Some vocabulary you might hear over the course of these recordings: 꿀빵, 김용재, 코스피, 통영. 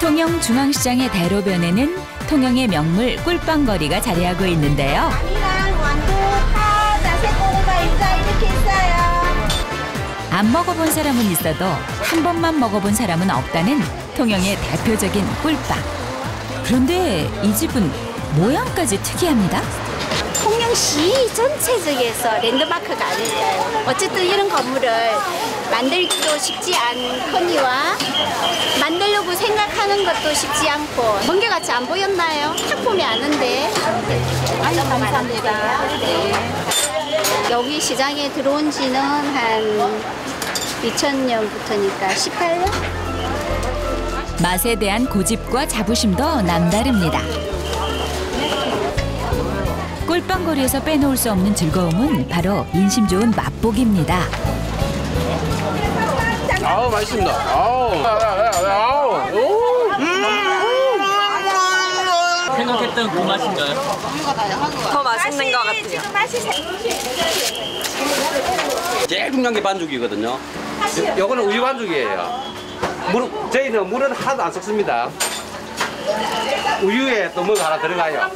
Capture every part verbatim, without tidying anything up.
통영 중앙시장의 대로변에는 통영의 명물 꿀빵 거리가 자리하고 있는데요. 아니랑 완도, 파, 자색 고구마, 유자 이렇게 있어요. 안 먹어본 사람은 있어도 한 번만 먹어본 사람은 없다는 통영의 대표적인 꿀빵. 그런데 이 집은 모양까지 특이합니다. 통영시 전체적에서 랜드마크가 아닐까요? 어쨌든 이런 건물을 만들기도 쉽지 않거니와 만들려고 생각하는 것도 쉽지 않고 번개같이 안 보였나요? 딱 보면 아는데. 아유, 감사합니다. 네. 여기 시장에 들어온 지는 한 이천 년부터니까 십팔 년? 맛에 대한 고집과 자부심도 남다릅니다. 꿀빵거리에서 빼놓을 수 없는 즐거움은 바로 인심 좋은 맛보기입니다. 아우 맛있습니다. 아우. 아우. 음. 생각했던 그 맛인가요? 더 맛있는 것 같아요. 지금 맛이 제일 중요한 게 반죽이거든요. 요거는 우유 반죽이에요. 물, 저희는 물은 하나도 안 섞습니다. 우유에 또 뭐가 하나 들어가요.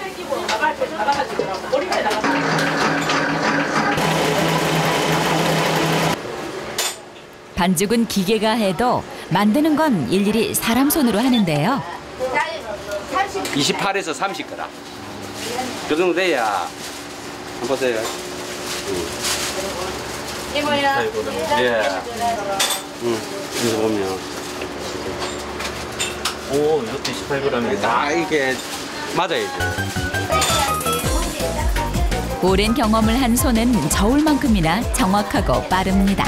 반죽은 기계가 해도 만드는 건 일일이 사람 손으로 하는데요. 이십팔에서 삼십 그램. 그 정도 돼야. 한번 보세요. 이 뭐야? 예. 응, 이거 보면. 오, 이것도 이십팔 그램이다. 아, 이게 맞아야죠. 오랜 경험을 한 손은 저울만큼이나 정확하고 빠릅니다.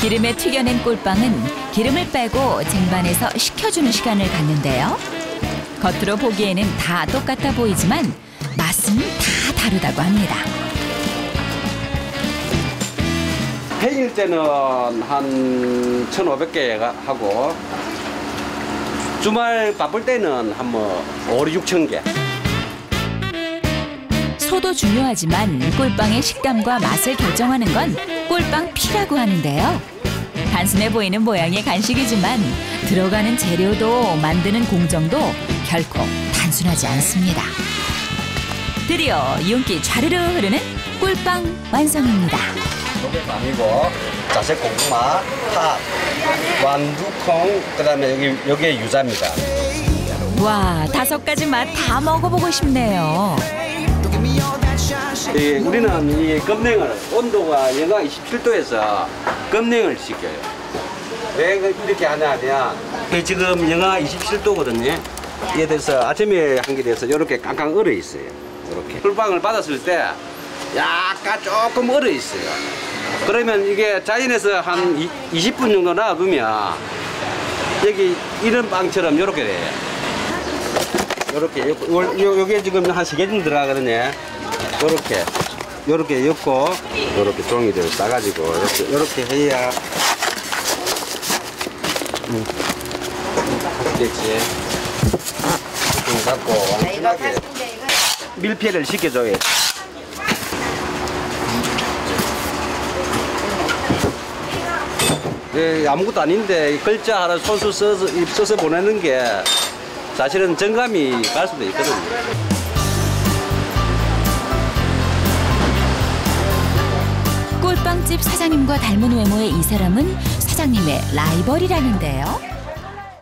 기름에 튀겨낸 꿀빵은 기름을 빼고 쟁반에서 식혀주는 시간을 갖는데요. 겉으로 보기에는 다 똑같아 보이지만 맛은 다 다르다고 합니다. 해일 때는 한 천오백 개 하고 주말 바쁠 때는 한 뭐 오천, 육천 개. 소도 중요하지만 꿀빵의 식감과 맛을 결정하는 건 꿀빵 피라고 하는데요. 단순해 보이는 모양의 간식이지만 들어가는 재료도 만드는 공정도 결코 단순하지 않습니다. 드디어 윤기 좌르르 흐르는 꿀빵 완성입니다. 이게 빵이고, 자색 고구마, 팥, 완두콩, 그다음에 여기 여기에 유자입니다. 와, 다섯 가지 맛 다 먹어보고 싶네요. 예, 우리는 이 검냉을 온도가 영하 이십칠 도에서 검냉을 시켜요. 왜 이렇게 하냐면 이게 지금 영하 이십칠 도거든요. 이에 대해서 아침에 한 게 돼서 이렇게 깡깡 얼어 있어요. 이렇게 꿀빵을 받았을 때 약간 조금 얼어 있어요. 그러면 이게 자연에서 한 이십 분 정도 놔두면 여기 이런 빵처럼 이렇게 돼요. 이렇게 요게 지금 한 세 개 정도 들어가거든요. 요렇게 요렇게 엮고 요렇게 종이를 싸가지고 요렇게 요렇게 해야 음. 됐지. 좀 갖고 완전하게 밀폐를 시켜줘야 돼. 예, 아무것도 아닌데 글자 하나 손수 써서, 써서 보내는 게 사실은 정감이 갈 수도 있거든요. 꿀빵집 사장님과 닮은 외모의 이 사람은 사장님의 라이벌이라는데요.